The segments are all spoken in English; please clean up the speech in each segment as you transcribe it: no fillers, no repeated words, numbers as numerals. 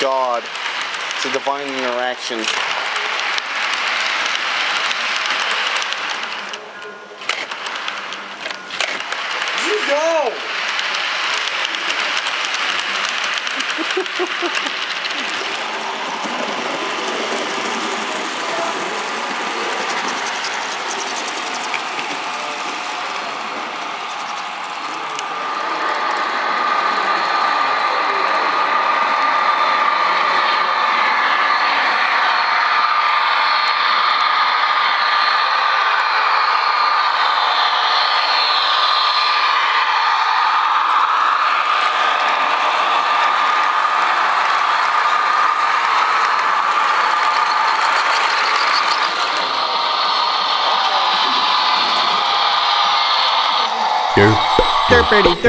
God. It's a divine interaction. You go! Derek. Do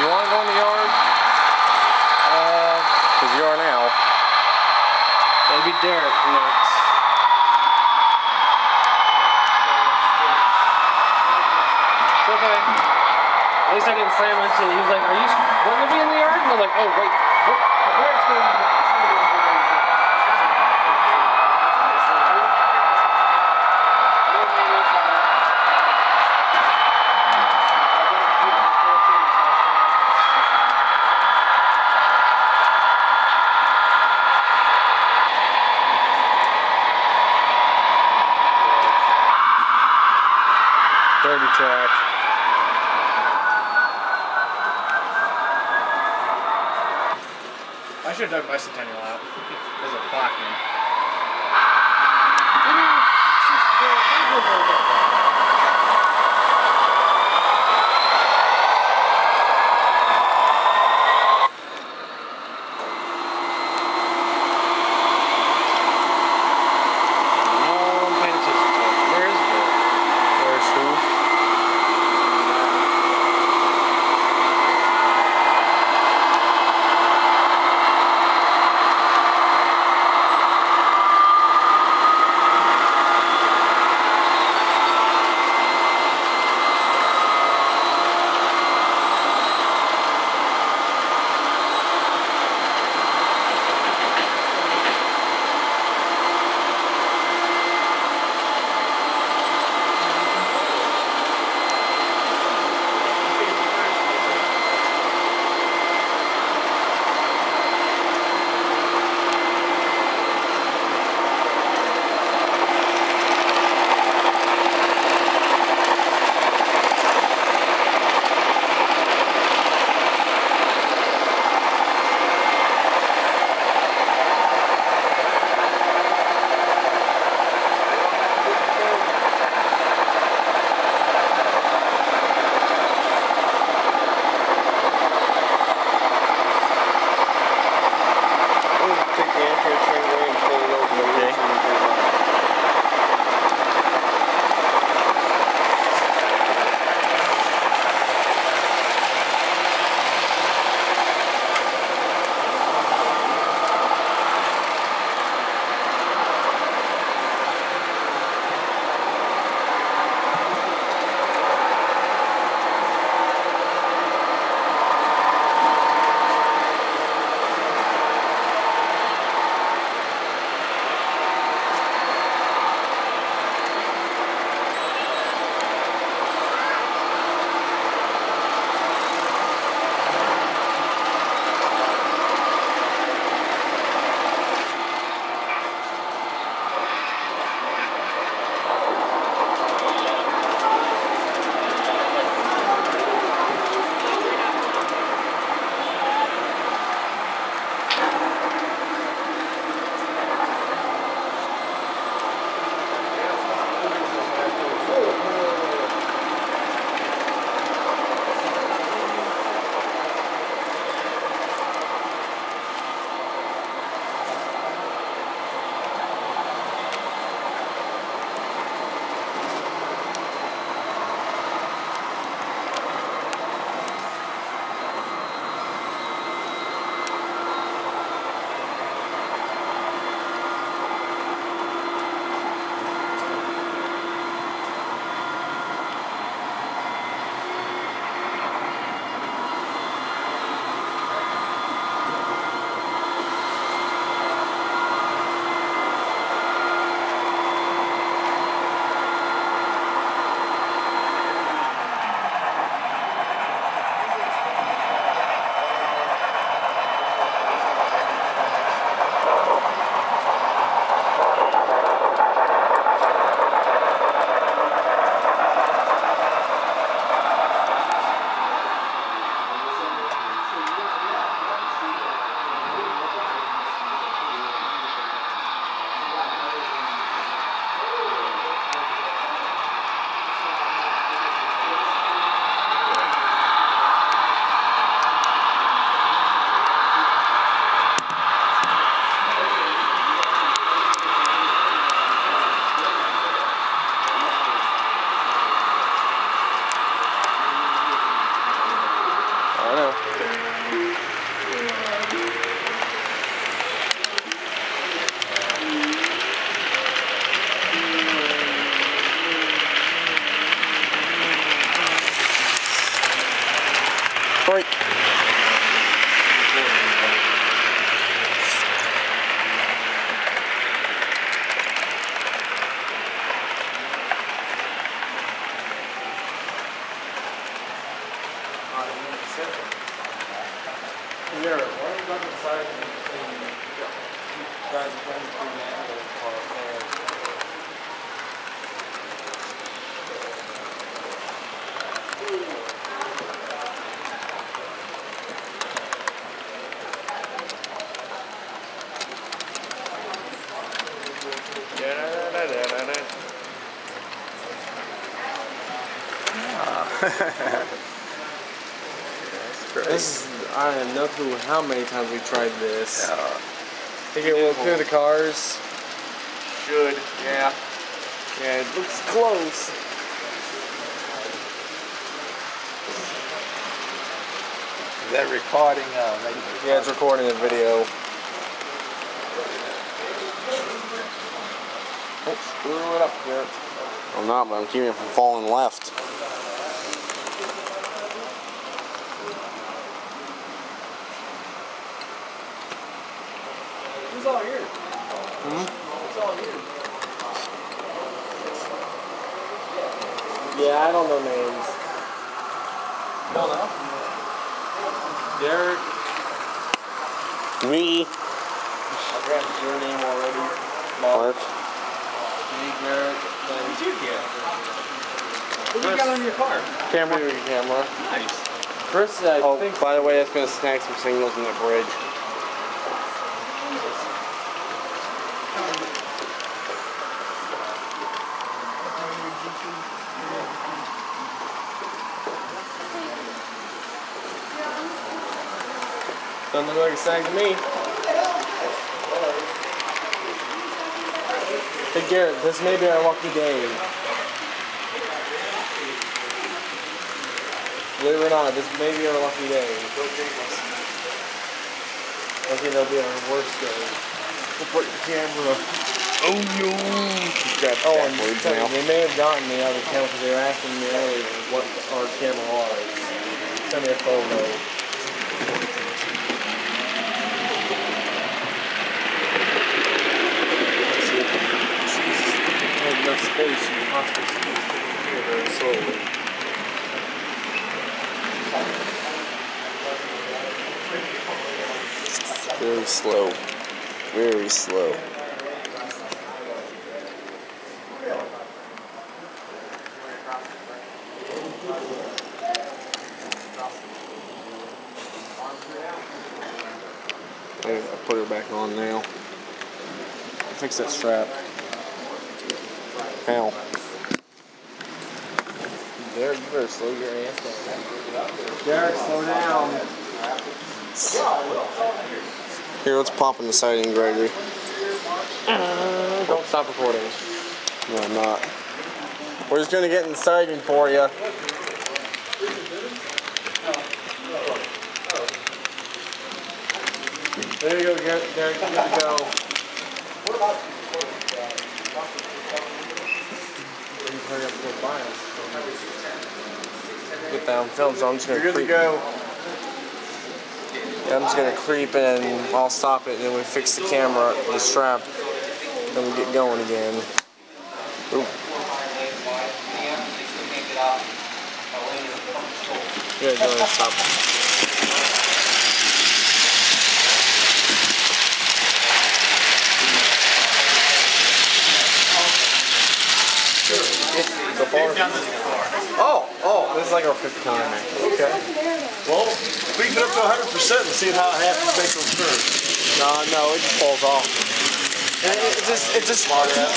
you want to go in the yard? You want to go in the yard? Because you are now. Maybe Derek next. It's okay. At least I didn't slam into it. He was like, "Are you going to be in the yard?" And I'm like, "Oh, wait." Dirty track. I should have dug bicentennial out. There's a black man. No one paid attention to it. Where is it? Where's who? That's great. This is, I have no clue how many times we tried this. I think it will clear the cars. Should, yeah. Yeah, it looks close. Is that recording? Yeah, it's recording the video. Oops, screw it up, Garrett. I'm not, but I'm keeping it from falling left. It's all here. It's all here. Yeah, I don't know names. No, no. Derek. Me. I grabbed your name already. Mark. Me, Garrett. What did you get? What do you got on your car? Camera. Camera. Nice. Chris, I think. By the way, that's going to snag some signals in the bridge. Doesn't look like a snag to me. Hey Garrett, this may be our lucky day. Believe it or not, this may be our lucky day. Okay, that'll be our worst day. We'll put the camera. Oh no! They may have gotten me out of the camera because they were asking me earlier what our camera was. Send me a photo. Space and hospice here very slowly. Very slow. Very slow. I put her back on now. I'll fix that strap. Now. Derek, you better slow your ass down. Derek, slow down. Here, let's pop in the siding, Gregory. Don't stop recording. No, I'm not. We're just going to get in the siding for you. There you go, Derek. You got to go. What about hurry up and go by us. Get that on film, so I'm just going to creep. Yeah, I'm just going to creep in and I'll stop it and then we fix the camera, the strap, and we get going again. Oop. Yeah, go ahead and stop. We've done this before. Oh, this is like our fifth time. Okay. Well, we can get up to 100% and see how it happens. Make those turns. No, it just falls off. It's just smart ass.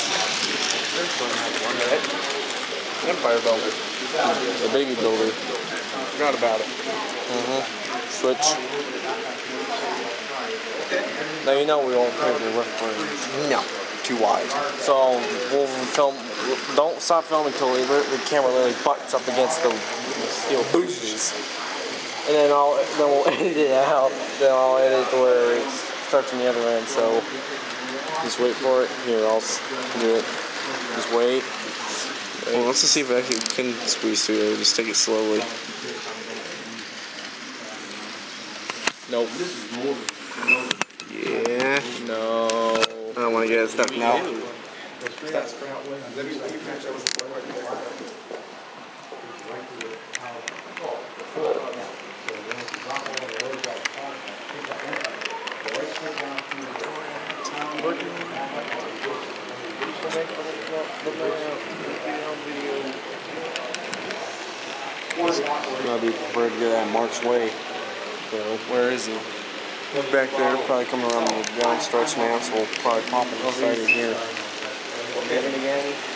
Empire Builder. The baby builder. Forgot about it. Switch. Now you know we won't play the referee. No. Too wide. So we'll film. Don't stop filming until the camera really butts up against the steel bushes. And then we'll edit it out. Then I'll edit to where it starts on the other end. So just wait for it. Here, I'll do it. Just wait. Well, let's just see if I can squeeze through there. Just take it slowly. Nope. Yeah. No. I don't want to get it stuck now. I'll be prepared to get out of Mark's way. So where is he? He's back there, probably coming around the gun stretch now, so we'll probably pop him inside in here.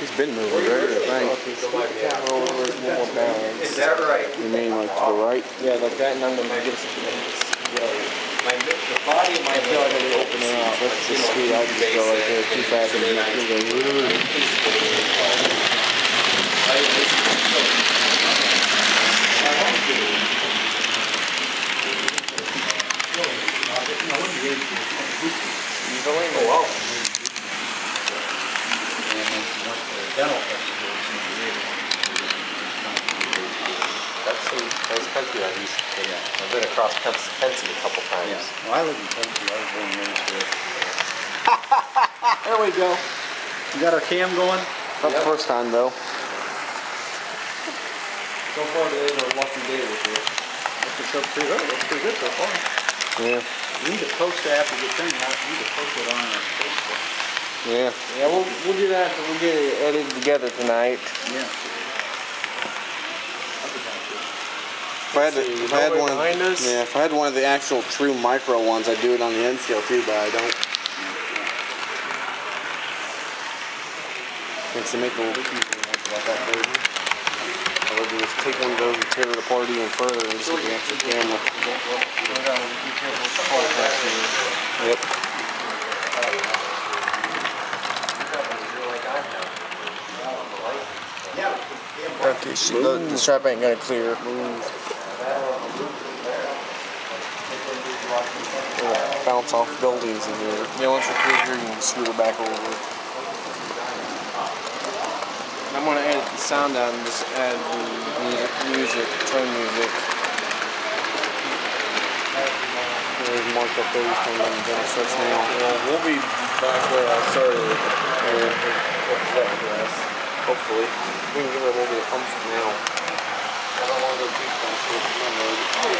He's been moving right, I think. Over is that right? You mean like to the right? Yeah, like that, and I'm going to get some. The body of my dog is opening up. That's the speed. I just go right there too fast and I've been across Pensy a couple times. Yeah. Well, I live in Pensy. I was born there. There we go. We got our cam going. Not the first time, though. So far, today is our lucky day with you. That's pretty good so far. Yeah. We need to post that after the thing. We need to post it on our Facebook. Yeah. Yeah, we'll do that after we get it edited together tonight. Yeah. If I had one of the actual true micro ones, I'd do it on the N scale too, but I don't. Thanks to make a little about that baby. I would just take one of those and tear it apart even further and just get the actual camera. Yep. Okay, so the strap ain't gonna clear. Bounce off buildings in here. Yeah, once you're clear, you can scoot it back over. I'm going to edit the sound out and just add the music, turn music. There's Mark up there, he's coming down the gun stretch now. We'll be back where I started. Hopefully. We can give it a little bit of pumps now. I don't want to go too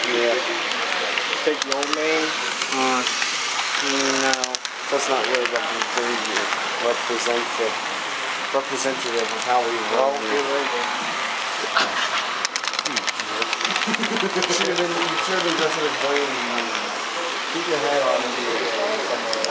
fast. Take the old main. No, that's not really representative of how we roll. You should have been just a blame. Keep your head on and do it.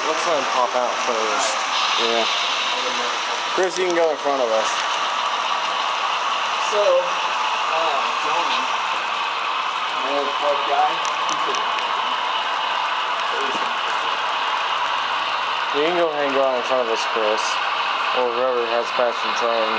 Let's let him pop out first. Yeah. Chris, you can go in front of us. So, Johnny, my old club guy, you can go ahead and go out in front of us, Chris, or whoever has passion train.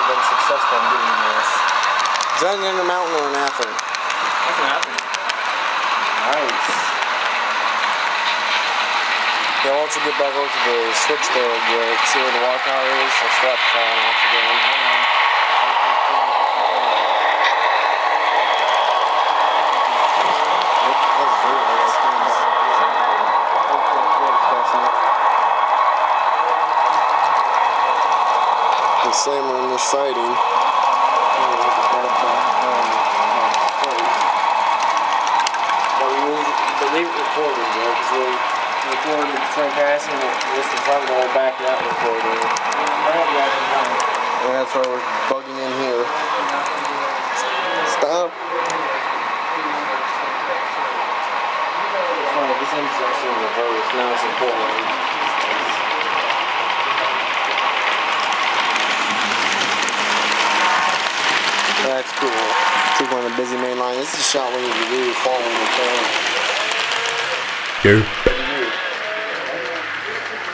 We're successful in doing this. Is that an Intermountain or an Athlon? That's an Athlon. Nice. Yeah, why don't you get back over to the switch there, Garrett? See where the walkout is? Or strap falling off again. Same on this siding. But leave it recording, though, because we'll record the front passing and just the front door back that recording. And that's why we're bugging in here. Stop! This thing's actually hole is nice and forward. That's cool. Keep on the busy main line. This is a shot when you really fall in the turn.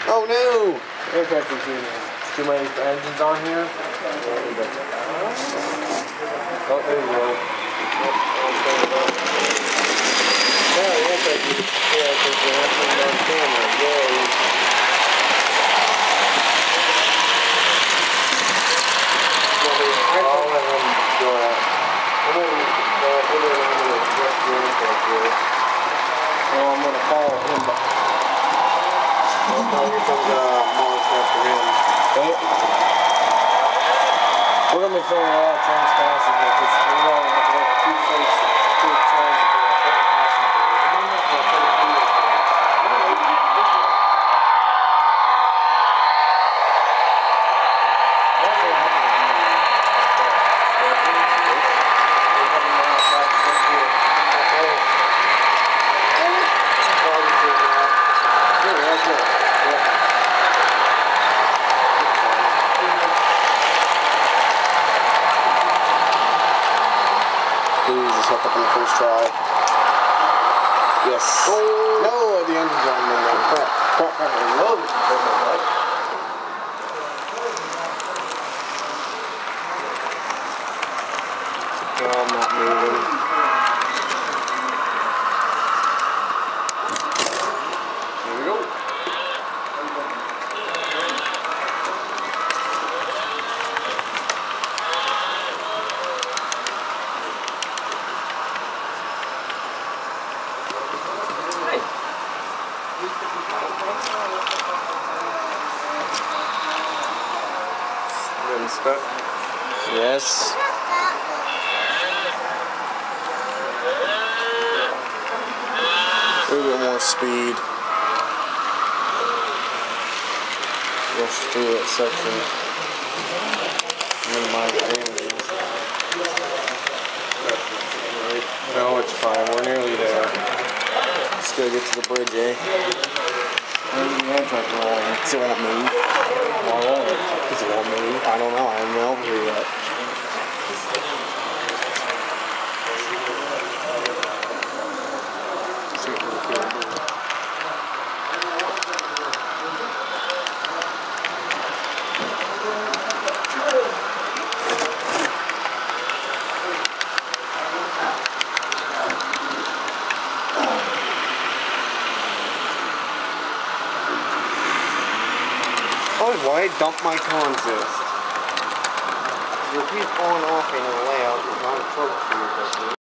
Oh no! Aircraft is here now. Too many engines on here. Oh, there you go. I'm going to call him back. Here comes Mark after him. We're going to be filling all our turns fast as well, because we're going to have to have 2 plates, 2 turns. Yes. Oh, no, the engine's on there. No, I'm not moving. There we go. Yes. A little bit more speed. Rush through that section. Minimize damage. No, it's fine. We're nearly there. Let's go get to the bridge, eh? It won't move. Because it won't move. I don't know. I haven't been over here yet. Why dump my consist? You'll keep on off in the layout without trouble for you.